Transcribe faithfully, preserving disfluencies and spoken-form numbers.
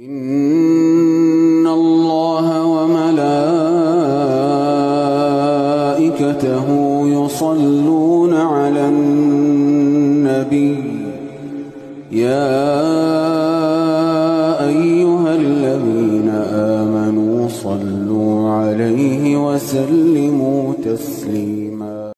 إن الله وملائكته يصلون على النبي يا أيها الذين آمنوا صلوا عليه وسلموا تسليما.